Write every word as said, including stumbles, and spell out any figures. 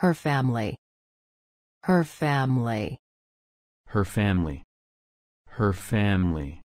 Her family. Her family. Her family. Her family.